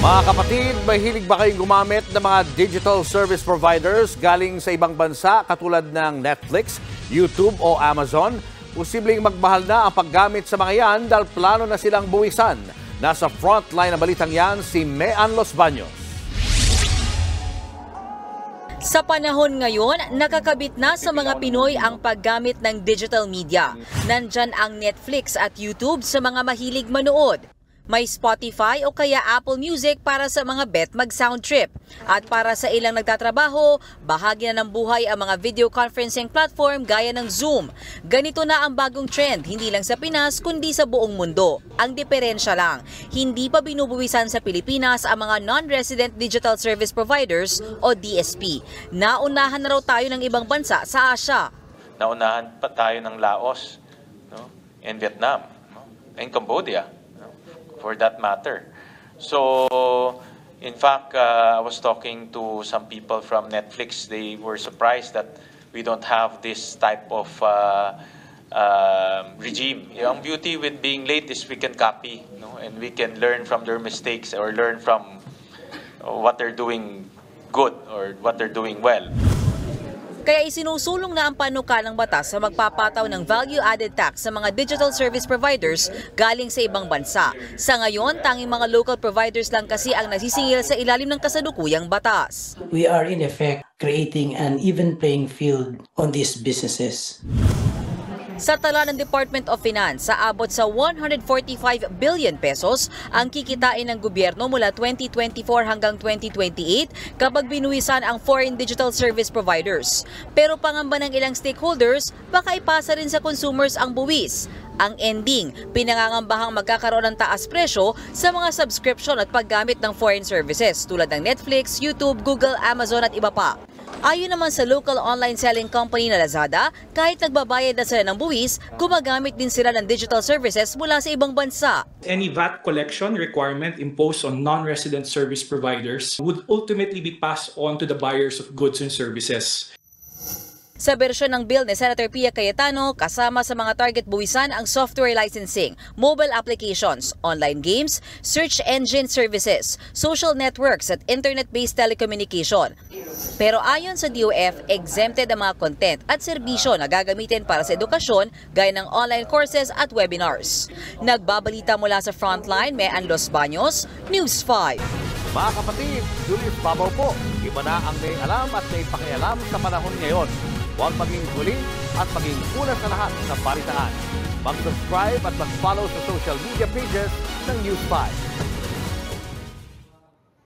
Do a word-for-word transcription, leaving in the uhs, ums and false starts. Mga kapatid, mahilig ba kayong gumamit ng mga digital service providers galing sa ibang bansa katulad ng Netflix, YouTube o Amazon? Posibleng magmahal na ang paggamit sa mga yan dahil plano na silang buwisan. Nasa frontline na balitang yan si Maeanne Los Baños. Sa panahon ngayon, nakakabit na sa mga Pinoy ang paggamit ng digital media. Nandyan ang Netflix at YouTube sa mga mahilig manood. May Spotify o kaya Apple Music para sa mga bet mag-sound trip. At para sa ilang nagtatrabaho, bahagi na ng buhay ang mga video conferencing platform gaya ng Zoom. Ganito na ang bagong trend, hindi lang sa Pinas kundi sa buong mundo. Ang diferensya lang, hindi pa binubuwisan sa Pilipinas ang mga non-resident digital service providers o D S P. Naunahan na raw tayo ng ibang bansa sa Asia. Naunahan pa tayo ng Laos, no? And Vietnam, no? And Cambodia, no? For that matter. So, in fact, uh, I was talking to some people from Netflix. They were surprised that we don't have this type of uh, Uh, regime. Ang beauty with being late is we can copy, you know, and we can learn from their mistakes or learn from what they're doing good or what they're doing well. Kaya isinusulong na ang panukalang batas sa magpapataw ng value-added tax sa mga digital service providers galing sa ibang bansa. Sa ngayon, tanging mga local providers lang kasi ang nasisingil sa ilalim ng kasalukuyang batas. We are in effect creating an even playing field on these businesses. Sa tala ng Department of Finance, aabot sa one hundred forty-five billion pesos ang kikitain ng gobyerno mula twenty twenty-four hanggang twenty twenty-eight kapag binuwisan ang foreign digital service providers. Pero pangamba ng ilang stakeholders, baka ipasa rin sa consumers ang buwis. Ang ending, pinangangambahang magkakaroon ng taas presyo sa mga subscription at paggamit ng foreign services tulad ng Netflix, YouTube, Google, Amazon at iba pa. Ayon naman sa local online selling company na Lazada, kahit nagbabayad na sila ng buwis, gumagamit din sila ng digital services mula sa ibang bansa. Any V A T collection requirement imposed on non-resident service providers would ultimately be passed on to the buyers of goods and services. Sa bersyon ng bill ni Senator Pia Cayetano, kasama sa mga target buwisan ang software licensing, mobile applications, online games, search engine services, social networks at internet-based telecommunication. Pero ayon sa D O F, exempted ang mga content at serbisyo na gagamitin para sa edukasyon gaya ng online courses at webinars. Nagbabalita mula sa Frontline, Maeanne Los Baños, News five. Mga kapatid, Julius Babaw po. Iba na ang may alam at may pakialam sa panahon ngayon. Huwag maging huli at maging una sa lahat sa balitaan. Mag-subscribe at mag-follow sa social media pages ng News five.